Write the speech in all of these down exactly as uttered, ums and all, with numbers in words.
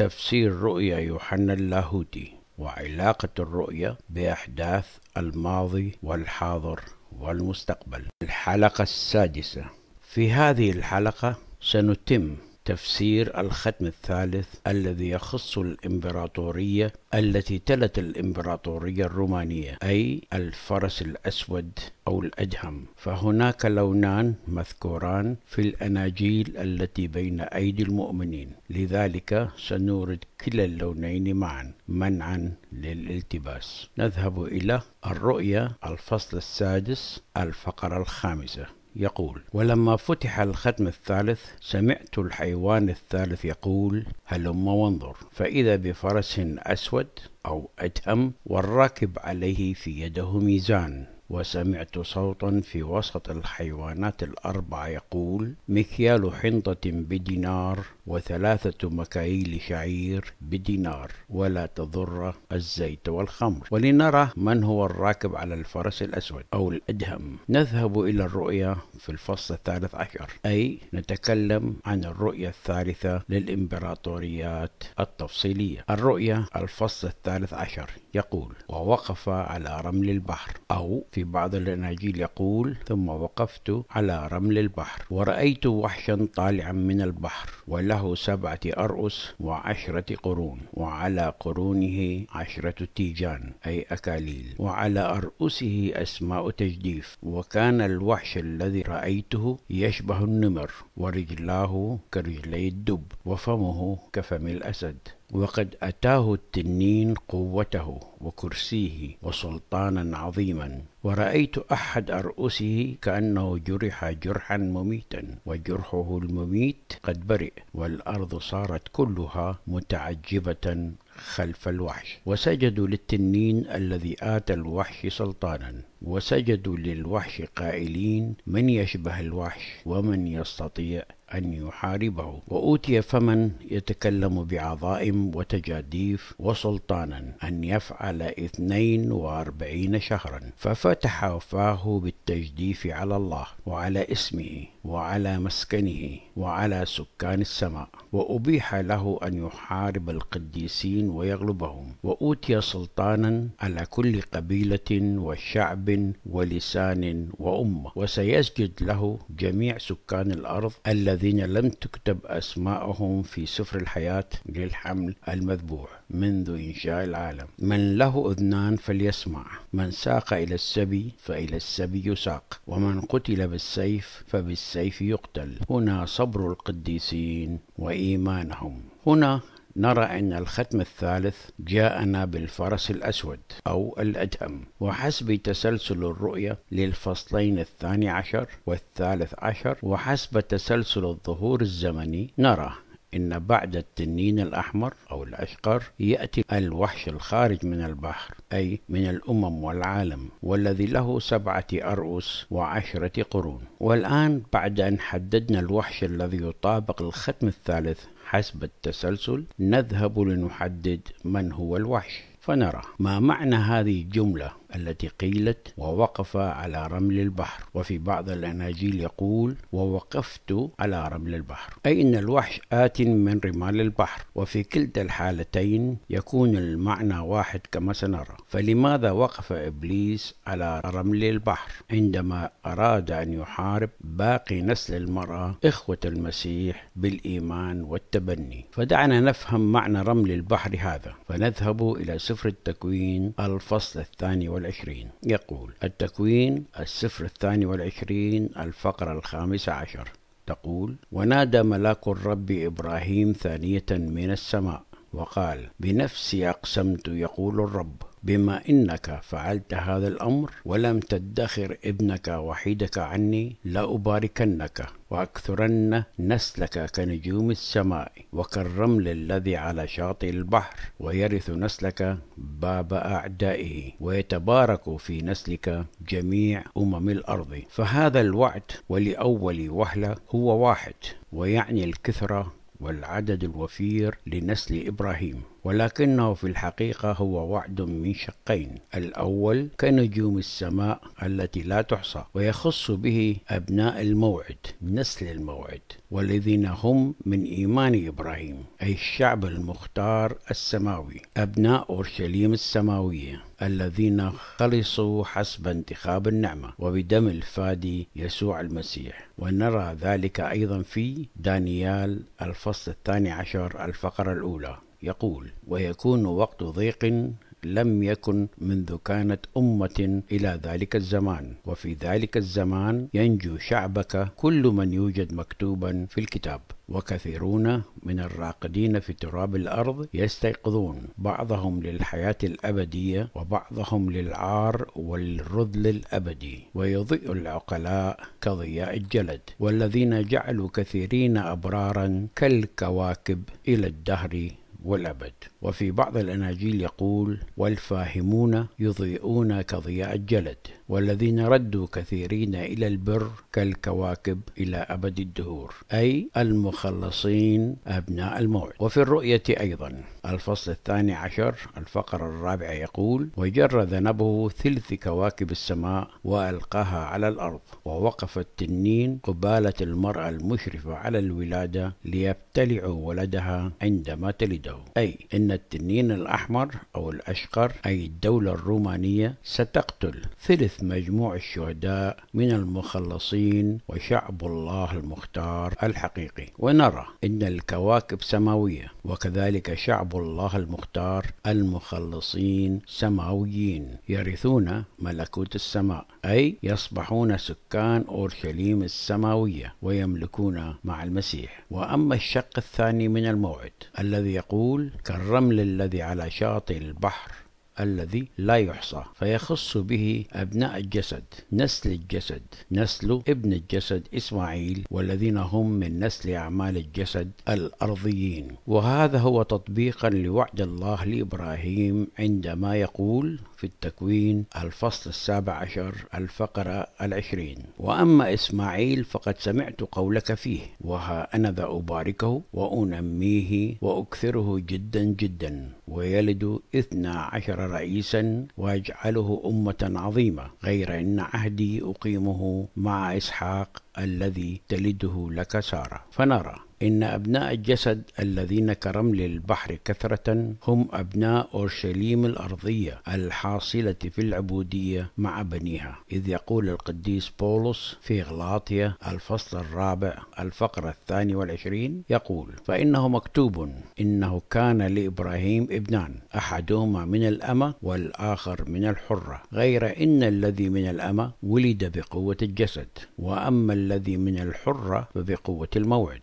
تفسير رؤيا يوحنا اللاهوتي وعلاقة الرؤيا بأحداث الماضي والحاضر والمستقبل. الحلقة السادسة. في هذه الحلقة سنتم تفسير الختم الثالث الذي يخص الإمبراطورية التي تلت الإمبراطورية الرومانية، أي الفرس الأسود أو الأدهم. فهناك لونان مذكوران في الأناجيل التي بين أيدي المؤمنين، لذلك سنورد كلا اللونين معا منعا للالتباس. نذهب إلى الرؤيا الفصل السادس الفقرة الخامسة. يقول: ولما فتح الختم الثالث سمعت الحيوان الثالث يقول: هلم وانظر. فإذا بفرس أسود أو أدهم، والراكب عليه في يده ميزان. وسمعت صوتا في وسط الحيوانات الأربعة يقول: مكيال حنطة بدينار، وثلاثة مكاييل شعير بدينار، ولا تضر الزيت والخمر. ولنرى من هو الراكب على الفرس الأسود أو الأدهم. نذهب إلى الرؤيا في الفصل الثالث عشر، أي نتكلم عن الرؤيا الثالثة للإمبراطوريات التفصيلية. الرؤيا الفصل الثالث عشر يقول: ووقف على رمل البحر، أو في بعض الأناجيل يقول: ثم وقفت على رمل البحر ورأيت وحشا طالعا من البحر، وله سبعة أرؤس وعشرة قرون، وعلى قرونه عشرة تيجان أي أكاليل، وعلى أرؤسه أسماء تجديف. وكان الوحش الذي رأيته يشبه النمر، ورجلاه كرجلي الدب، وفمه كفم الأسد. وقد أتاه التنين قوته وكرسيه وسلطانا عظيما. ورأيت أحد أرؤسه كأنه جرح جرحا مميتا، وجرحه المميت قد برئ، والأرض صارت كلها متعجبة خلف الوحش. وسجدوا للتنين الذي آتى الوحش سلطانا، وسجدوا للوحش قائلين: من يشبه الوحش، ومن يستطيع أن يحاربه؟ وأوتي فمن يتكلم بعظائم وتجاديف وسلطانا أن يفعل اثنين وأربعين شهرا. ففتح فاه بالتجديف على الله، وعلى اسمه، وعلى مسكنه، وعلى سكان السماء. وأبيح له أن يحارب القديسين ويغلبهم. وأوتي سلطانا على كل قبيلة وشعب ولسان وأمة. وسيسجد له جميع سكان الأرض الذين لم تكتب أسماءهم في سفر الحياة للحمل المذبوح منذ إنشاء العالم. من له أذنان فليسمع. من ساق إلى السبي فإلى السبي يساق، ومن قتل بالسيف فبالسيف يقتل. هنا صبر القديسين وإيمانهم. هنا نرى أن الختم الثالث جاءنا بالفرس الأسود أو الأدهم. وحسب تسلسل الرؤيا للفصلين الثاني عشر والثالث عشر، وحسب تسلسل الظهور الزمني، نرى إن بعد التنين الأحمر أو الأشقر يأتي الوحش الخارج من البحر، أي من الأمم والعالم، والذي له سبعة أرؤس وعشرة قرون. والآن بعد أن حددنا الوحش الذي يطابق الختم الثالث حسب التسلسل، نذهب لنحدد من هو الوحش. فنرى ما معنى هذه الجملة التي قيلت: ووقف على رمل البحر، وفي بعض الأناجيل يقول: ووقفت على رمل البحر، أي إن الوحش آت من رمال البحر. وفي كلتا الحالتين يكون المعنى واحد كما سنرى. فلماذا وقف إبليس على رمل البحر عندما أراد أن يحارب باقي نسل المرأة إخوة المسيح بالإيمان والتبني؟ فدعنا نفهم معنى رمل البحر هذا. فنذهب إلى سفر التكوين الفصل الثاني والعشرين. يقول التكوين السفر الثاني والعشرين الفقرة الخامسة عشر تقول: ونادى ملاك الرب إبراهيم ثانية من السماء وقال: بنفسي أقسمت يقول الرب، بما إنك فعلت هذا الأمر ولم تدخر ابنك وحيدك عني، لأباركنك وأكثرن نسلك كنجوم السماء وكالرمل الذي على شاطئ البحر، ويرث نسلك باب أعدائه، ويتبارك في نسلك جميع أمم الأرض. فهذا الوعد ولأول وهلة هو واحد، ويعني الكثرة والعدد الوفير لنسل إبراهيم. ولكنه في الحقيقة هو وعد من شقين. الأول كنجوم السماء التي لا تحصى، ويخص به أبناء الموعد، نسل الموعد، والذين هم من إيمان إبراهيم، أي الشعب المختار السماوي، أبناء أورشليم السماوية الذين خلصوا حسب انتخاب النعمة وبدم الفادي يسوع المسيح. ونرى ذلك أيضا في دانيال الفصل الثاني عشر الفقرة الأولى، يقول: ويكون وقت ضيق لم يكن منذ كانت أمة إلى ذلك الزمان، وفي ذلك الزمان ينجو شعبك كل من يوجد مكتوبا في الكتاب، وكثيرون من الراقدين في تراب الأرض يستيقظون، بعضهم للحياة الأبدية وبعضهم للعار والرذل الأبدي، ويضيء العقلاء كضياء الجلد، والذين جعلوا كثيرين أبرارا كالكواكب إلى الدهر والأبد. وفي بعض الأناجيل يقول: والفاهمون يضيئون كضياء الجلد، والذين ردوا كثيرين إلى البر كالكواكب إلى أبد الدهور، أي المخلصين أبناء الموعد. وفي الرؤية أيضا الفصل الثاني عشر الفقرة الرابعة يقول: وجر ذنبه ثلث كواكب السماء وألقاها على الأرض، ووقف التنين قبالة المرأة المشرفة على الولادة ليبتلعوا ولدها عندما تلده، أي إن التنين الأحمر أو الأشقر، أي الدولة الرومانية، ستقتل ثلث مجموع الشهداء من المخلصين وشعب الله المختار الحقيقي. ونرى إن الكواكب سماوية، وكذلك شعب الله المختار المخلصين سماويين، يرثون ملكوت السماء، أي يصبحون سكان أورشليم السماوية ويملكون مع المسيح. وأما الشق الثاني من الموعد الذي يقول: كالرمل الذي على شاطئ البحر الذي لا يحصى، فيخص به أبناء الجسد، نسل الجسد، نسل ابن الجسد إسماعيل، والذين هم من نسل أعمال الجسد الأرضيين. وهذا هو تطبيقا لوعد الله لإبراهيم عندما يقول في التكوين الفصل السابع عشر الفقرة العشرين: وأما إسماعيل فقد سمعت قولك فيه، وها أنا ذا أباركه وأنميه وأكثره جدا جدا، ويلد اثنى عشر رئيسا ويجعله أمة عظيمة، غير أن عهدي أقيمه مع إسحاق الذي تلده لك سارة. فنرى إن أبناء الجسد الذين كرمل البحر كثرة هم أبناء أورشليم الأرضية الحاصلة في العبودية مع بنيها، إذ يقول القديس بولس في غلاطية الفصل الرابع الفقرة الثاني والعشرين، يقول: فإنه مكتوب: إنه كان لإبراهيم ابنان، أحدهما من الأمة والآخر من الحرة، غير إن الذي من الأمة ولد بقوة الجسد، وأما الذي من الحرة فبقوة الموعد،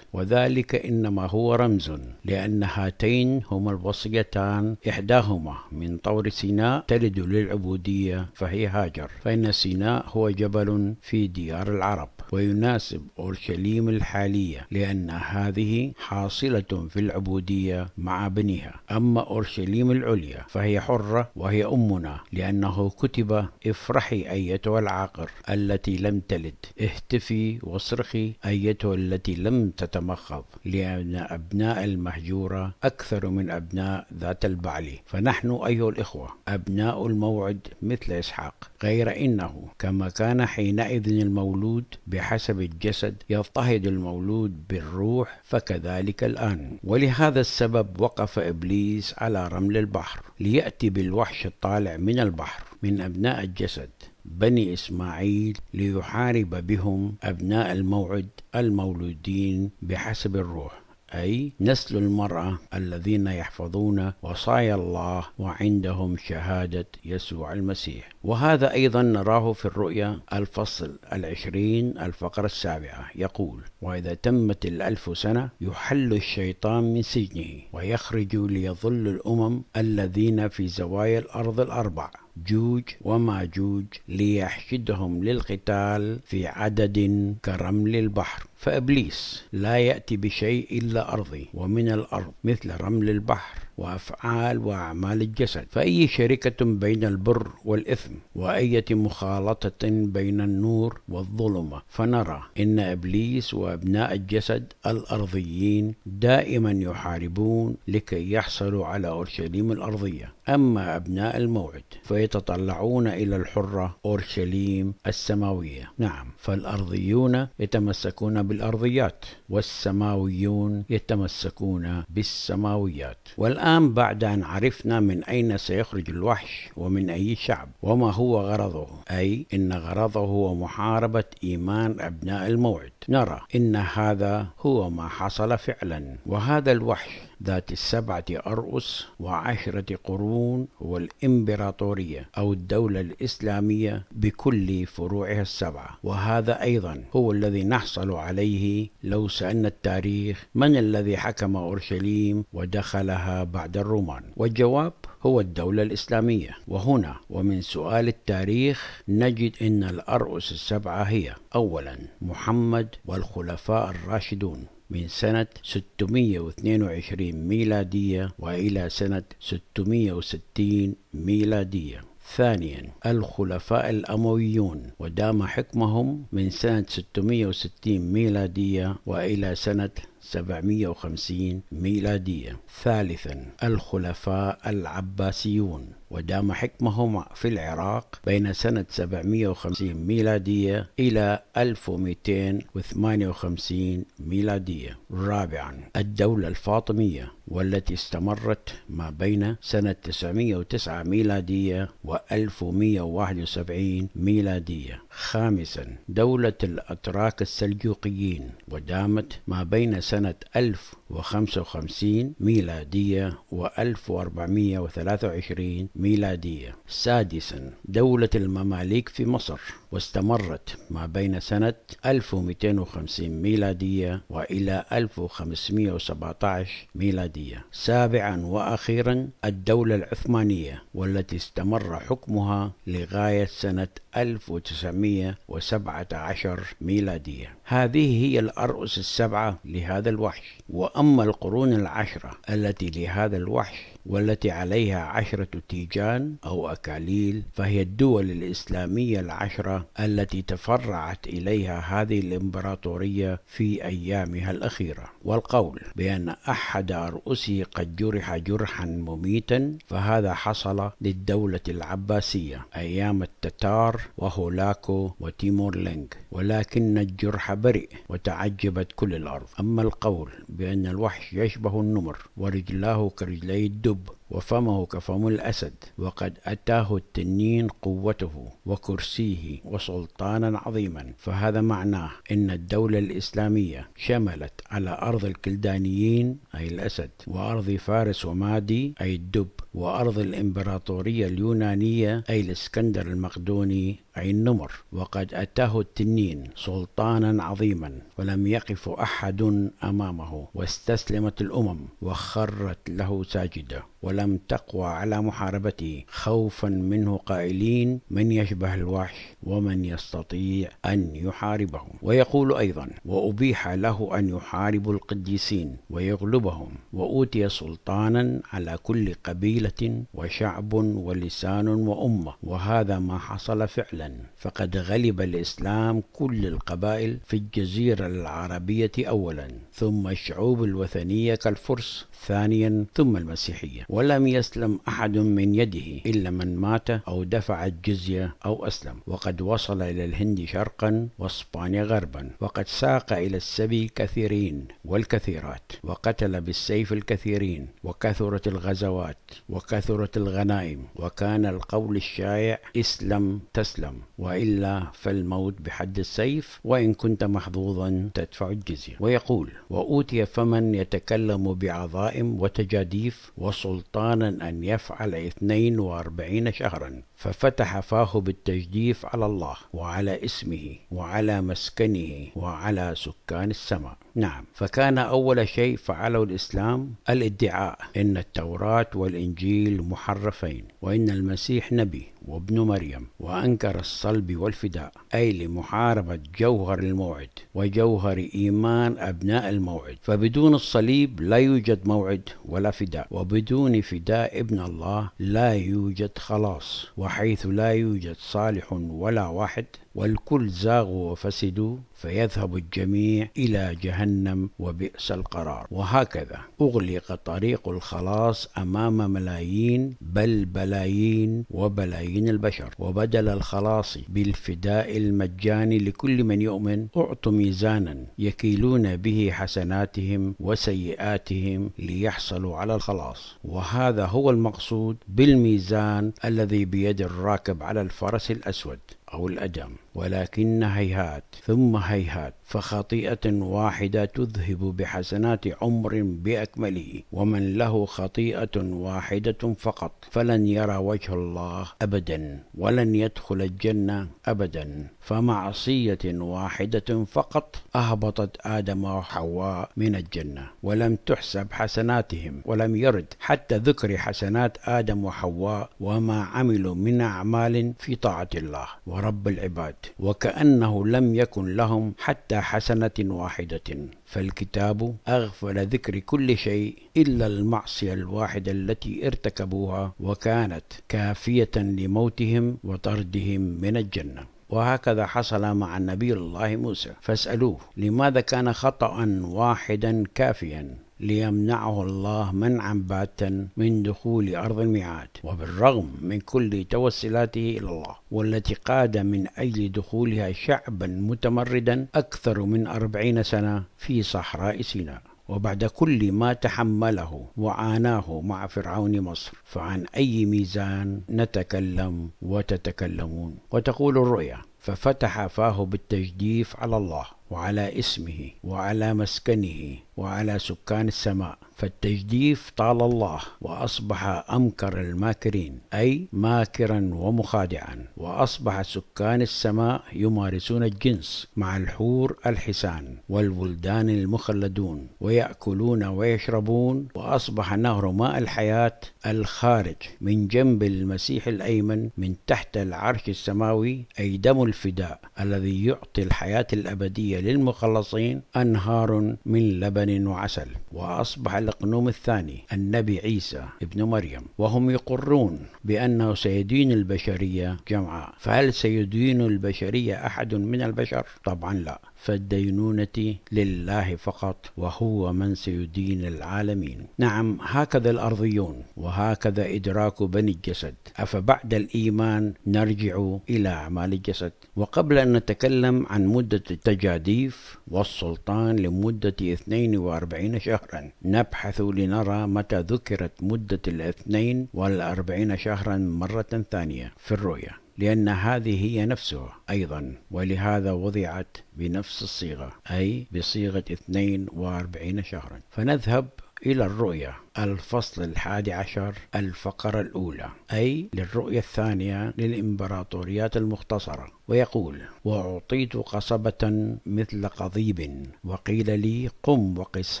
ذلك إنما هو رمز، لأن هاتين هما الوصيتان، إحداهما من طور سيناء تلد للعبودية فهي هاجر، فإن سيناء هو جبل في ديار العرب ويناسب أورشليم الحالية، لأن هذه حاصلة في العبودية مع بنيها. أما أورشليم العليا فهي حرة وهي أمنا، لأنه كتب: افرحي أيتها العاقر التي لم تلد، اهتفي واصرخي أيتها التي لم تتمكن، لأن أبناء المهجورة أكثر من أبناء ذات البعل. فنحن أيها الإخوة أبناء الموعد مثل إسحاق، غير إنه كما كان حينئذ المولود بحسب الجسد يضطهد المولود بالروح، فكذلك الآن. ولهذا السبب وقف إبليس على رمل البحر ليأتي بالوحش الطالع من البحر من أبناء الجسد بني إسماعيل، ليحارب بهم أبناء الموعد المولودين بحسب الروح، أي نسل المرأة الذين يحفظون وصايا الله وعندهم شهادة يسوع المسيح. وهذا أيضا نراه في الرؤيا الفصل العشرين الفقرة السابعة، يقول: وإذا تمت الألف سنة يحل الشيطان من سجنه، ويخرج ليظل الأمم الذين في زوايا الأرض الأربع، جوج وماجوج، ليحشدهم للقتال في عدد كرمل البحر. فإبليس لا يأتي بشيء إلا أرضي، ومن الأرض مثل رمل البحر، وأفعال وأعمال الجسد. فأي شركة بين البر والإثم وأي مخالطة بين النور والظلمة، فنرى إن إبليس وأبناء الجسد الأرضيين دائما يحاربون لكي يحصلوا على أورشليم الأرضية، أما أبناء الموعد فيتطلعون إلى الحرة أورشليم السماوية. نعم، فالأرضيون يتمسكون بالأرضيات والسماويون يتمسكون بالسماويات. والآن بعد أن عرفنا من أين سيخرج الوحش ومن أي شعب وما هو غرضه، أي إن غرضه هو محاربة إيمان أبناء الموعد، نرى إن هذا هو ما حصل فعلا. وهذا الوحش ذات السبعة أرؤس وعشرة قرون والإمبراطورية أو الدولة الإسلامية بكل فروعها السبعة، وهذا أيضا هو الذي نحصل عليه لو سألنا التاريخ من الذي حكم أورشليم ودخلها بعد الرومان، والجواب هو الدولة الإسلامية. وهنا ومن سؤال التاريخ نجد إن الأرؤس السبعة هي: أولا محمد والخلفاء الراشدون من سنة ستمئة واثنين وعشرين ميلادية وإلى سنة ستمئة وستين ميلادية. ثانيا الخلفاء الأمويون ودام حكمهم من سنة ستمئة وستين ميلادية وإلى سنة سبعمئة وخمسين ميلادية. ثالثا الخلفاء العباسيون ودام حكمهم في العراق بين سنة سبعمئة وخمسين ميلادية إلى ألف ومئتين وثمانية وخمسين ميلادية. رابعا الدولة الفاطمية والتي استمرت ما بين سنة تسعمئة وتسعة ميلادية و ألف ومئة وواحد وسبعين ميلادية. خامسا دولة الأتراك السلجوقيين ودامت ما بين سنة ألف وخمسة وخمسين ميلادية و ألف وأربعمئة وثلاثة وعشرين ميلادية. سادسا دولة المماليك في مصر واستمرت ما بين سنة ألف ومئتين وخمسين ميلادية وإلى ألف وخمسمئة وسبعة عشر ميلادية. سابعا وأخيرا الدولة العثمانية والتي استمر حكمها لغاية سنة ألف وتسعمئة وسبعة عشر ميلادية. هذه هي الأرؤس السبعة لهذا الوحش. وأما القرون العشرة التي لهذا الوحش والتي عليها عشرة تيجان أو أكاليل، فهي الدول الإسلامية العشرة التي تفرعت إليها هذه الإمبراطورية في أيامها الأخيرة. والقول بأن أحد أرؤسه قد جرح جرحا مميتا فهذا حصل للدولة العباسية أيام التتار وهولاكو وتيمور لينغ، ولكن الجرح برئ وتعجبت كل الأرض. أما القول بأن الوحش يشبه النمر ورجلاه كرجلي الدب وفمه كفم الأسد، وقد أتاه التنين قوته وكرسيه وسلطانا عظيما، فهذا معناه إن الدولة الإسلامية شملت على أرض الكلدانيين أي الأسد، وأرض فارس ومادي أي الدب، وأرض الإمبراطورية اليونانية أي الإسكندر المقدوني أي النمر، وقد أتاه التنين سلطانا عظيما ولم يقف أحد أمامه، واستسلمت الأمم وخرت له ساجدة ولم تقوى على محاربته خوفا منه، قائلين: من يشبه الوحش ومن يستطيع أن يحاربه. ويقول أيضا: وأبيح له أن يحارب القديسين ويغلبهم، وأوتي سلطانا على كل قبيلة وشعب ولسان وأمة، وهذا ما حصل فعلا، فقد غلب الإسلام كل القبائل في الجزيرة العربية أولا، ثم الشعوب الوثنية كالفرس ثانيا، ثم المسيحية، ولم يسلم أحد من يده إلا من مات أو دفع الجزية أو أسلم. وقد وصل إلى الهند شرقا وإسبانيا غربا، وقد ساق إلى السبي كثيرين والكثيرات، وقتل بالسيف الكثيرين، وكثرت الغزوات وكثرت الغنائم، وكان القول الشائع: اسلم تسلم، وإلا فالموت بحد السيف، وإن كنت محظوظا تدفع الجزية. ويقول: وأوتي فمن يتكلم بعظائم وتجاديف وسلطانا أن يفعل اثنين وأربعين شهرا، ففتح فاه بالتجديف على الله وعلى اسمه وعلى مسكنه وعلى سكان السماء. نعم، فكان أول شيء فعله الإسلام الادعاء إن التوراة والإنجيل محرفين وإن المسيح نبي، وابن مريم، وأنكر الصلب والفداء، أي لمحاربة جوهر الموعد وجوهر إيمان أبناء الموعد. فبدون الصليب لا يوجد موعد ولا فداء، وبدون فداء ابن الله لا يوجد خلاص، وحيث لا يوجد صالح ولا واحد، والكل زاغوا وفسدوا، فيذهب الجميع إلى جهنم وبئس القرار. وهكذا أغلق طريق الخلاص أمام ملايين بل بلايين وبلايين البشر. وبدل الخلاص بالفداء المجاني لكل من يؤمن أعطوا ميزانا يكيلون به حسناتهم وسيئاتهم ليحصلوا على الخلاص، وهذا هو المقصود بالميزان الذي بيد الراكب على الفرس الأسود أو الأدم. ولكن هيهات ثم هيهات، فخطيئة واحدة تذهب بحسنات عمر بأكمله، ومن له خطيئة واحدة فقط فلن يرى وجه الله أبدا ولن يدخل الجنة أبدا. فمعصية واحدة فقط أهبطت آدم وحواء من الجنة، ولم تحسب حسناتهم، ولم يرد حتى ذكر حسنات آدم وحواء وما عملوا من أعمال في طاعة الله ورب العباد، وكأنه لم يكن لهم حتى حسنة واحدة. فالكتاب أغفل ذكر كل شيء إلا المعصية الواحدة التي ارتكبوها وكانت كافية لموتهم وطردهم من الجنة. وهكذا حصل مع النبي الله موسى، فاسألوه لماذا كان خطأ واحدا كافيا ليمنعه الله منعا باتا من دخول أرض الميعاد، وبالرغم من كل توسلاته إلى الله والتي قاد من أجل دخولها شعبا متمردا أكثر من أربعين سنة في صحراء سيناء، وبعد كل ما تحمله وعاناه مع فرعون مصر. فعن أي ميزان نتكلم وتتكلمون؟ وتقول الرؤيا ففتح فاه بالتجديف على الله وعلى اسمه وعلى مسكنه وعلى سكان السماء، فالتجديف طال الله وأصبح أمكر الماكرين، أي ماكرا ومخادعا، وأصبح سكان السماء يمارسون الجنس مع الحور الحسان والولدان المخلدون ويأكلون ويشربون، وأصبح نهر ماء الحياة الخارج من جنب المسيح الأيمن من تحت العرش السماوي، أي دم الفداء الذي يعطي الحياة الأبدية للمخلصين، أنهار من لبن وعسل. وأصبح الأقنوم الثاني النبي عيسى ابن مريم، وهم يقرون بأنه سيدين البشرية جمعاء. فهل سيدين البشرية أحد من البشر؟ طبعا لا، فالدينونة لله فقط، وهو من سيدين العالمين. نعم، هكذا الأرضيون، وهكذا إدراك بني الجسد. أفبعد الإيمان نرجع إلى أعمال الجسد. وقبل أن نتكلم عن مدة التجاديف والسلطان لمدة اثنين وأربعين شهرا، نبحث لنرى متى ذكرت مدة الاثنين والأربعين شهرا مرة ثانية في الرؤيا، لأن هذه هي نفسها أيضا، ولهذا وضعت بنفس الصيغة، أي بصيغة اثنين وأربعين شهرا. فنذهب إلى الرؤيا الفصل الحادي عشر الفقرة الأولى، أي للرؤيا الثانية للإمبراطوريات المختصرة. ويقول وأعطيت قصبة مثل قضيب، وقيل لي قم وقس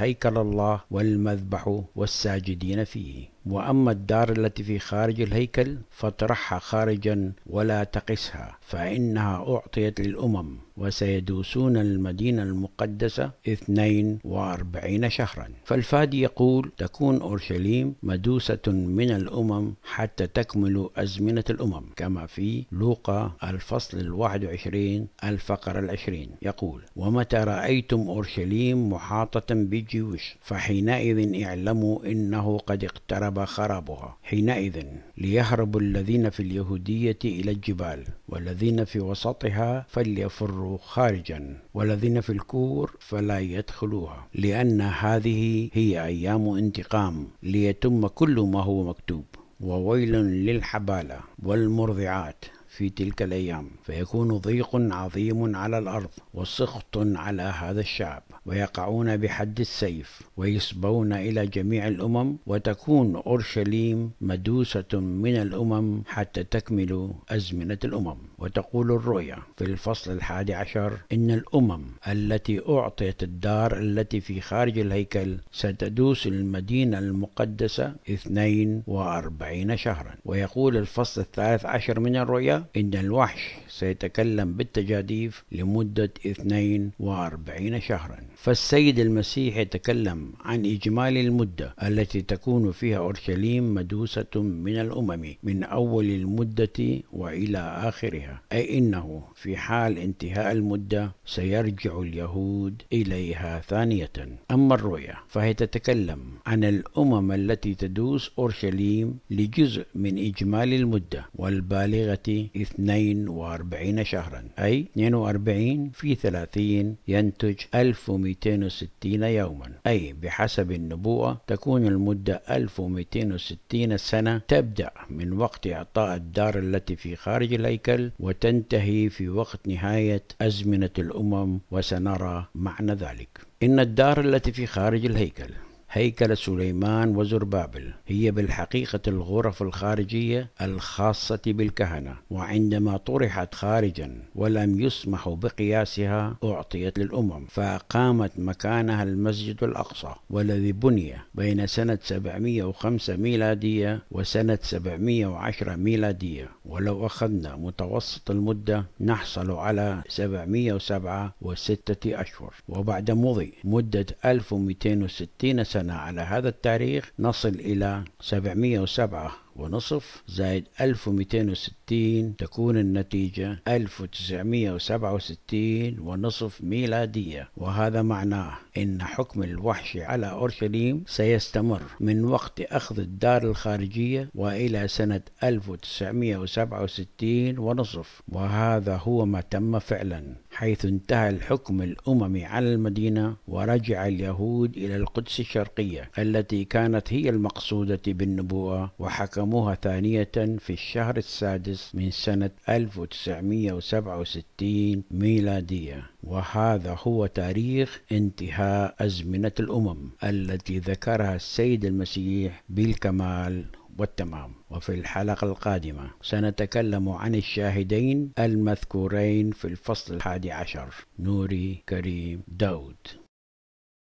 هيكل الله والمذبح والساجدين فيه، وأما الدار التي في خارج الهيكل فاطرحها خارجا ولا تقسها، فإنها أعطيت للأمم وسيدوسون المدينة المقدسة اثنين وأربعين شهرا. فالفادي يقول تكون أورشليم مدوسة من الأمم حتى تكمل أزمنة الأمم، كما في لوقا الفصل الواحد وعشرين الفقرة العشرين. يقول ومتى رأيتم أورشليم محاطة بالجيوش فحينئذ اعلموا إنه قد اقترب خرابها. حينئذ ليهرب الذين في اليهودية إلى الجبال، والذين في وسطها فليفروا خارجا، والذين في الكور فلا يدخلوها، لأن هذه هي أيام انتقام ليتم كل ما هو مكتوب. وويل للحبالة والمرضعات في تلك الأيام، فيكون ضيق عظيم على الأرض وسخط على هذا الشعب، ويقعون بحد السيف ويسبون إلى جميع الأمم، وتكون أورشليم مدوسة من الأمم حتى تكمل أزمنة الأمم. وتقول الرؤيا في الفصل الحادي عشر: إن الأمم التي أعطيت الدار التي في خارج الهيكل ستدوس المدينة المقدسة اثنين وأربعين شهرا. ويقول الفصل الثالث عشر من الرؤيا: إن الوحش سيتكلم بالتجاديف لمدة اثنين وأربعين شهرا. فالسيد المسيح يتكلم عن إجمالي المدة التي تكون فيها أورشليم مدوسة من الأمم من أول المدة وإلى آخرها، أي إنه في حال انتهاء المدة سيرجع اليهود إليها ثانية. أما الرؤيا فهي تتكلم عن الأمم التي تدوس أورشليم لجزء من إجمالي المدة والبالغة اثنين وأربعين شهرا، أي اثنين وأربعين في ثلاثين ينتج ألف ومئتين وستين يوما، أي بحسب النبوة تكون المدة ألف ومئتين وستين سنة، تبدأ من وقت إعطاء الدار التي في خارج الهيكل وتنتهي في وقت نهاية أزمنة الأمم، وسنرى معنى ذلك. إن الدار التي في خارج الهيكل، هيكل سليمان وزربابل، هي بالحقيقة الغرف الخارجية الخاصة بالكهنة، وعندما طرحت خارجا ولم يسمح بقياسها أعطيت للأمم، فأقامت مكانها المسجد الأقصى، والذي بني بين سنة سبعمئة وخمسة ميلادية وسنة سبعمئة وعشرة ميلادية. ولو أخذنا متوسط المدة نحصل على سبعمئة وسبعة وستة أشهر، وبعد مضي مدة ألف ومئتين وستين سنة على هذا التاريخ نصل إلى سبعمئة وسبعة ونصف زائد ألف ومئتين وستين، تكون النتيجة ألف وتسعمئة وسبعة وستين ونصف ميلادية. وهذا معناه إن حكم الوحش على أورشليم سيستمر من وقت أخذ الدار الخارجية وإلى سنة ألف وتسعمئة وسبعة وستين ونصف، وهذا هو ما تم فعلا، حيث انتهى الحكم الأممي على المدينة ورجع اليهود إلى القدس الشرقية التي كانت هي المقصودة بالنبوءة، وحكم موها ثانية في الشهر السادس من سنة ألف وتسعمئة وسبعة وستين ميلادية. وهذا هو تاريخ انتهاء أزمنة الأمم التي ذكرها السيد المسيح بالكمال والتمام. وفي الحلقة القادمة سنتكلم عن الشاهدين المذكورين في الفصل الحادي عشر، نوري كريم داود.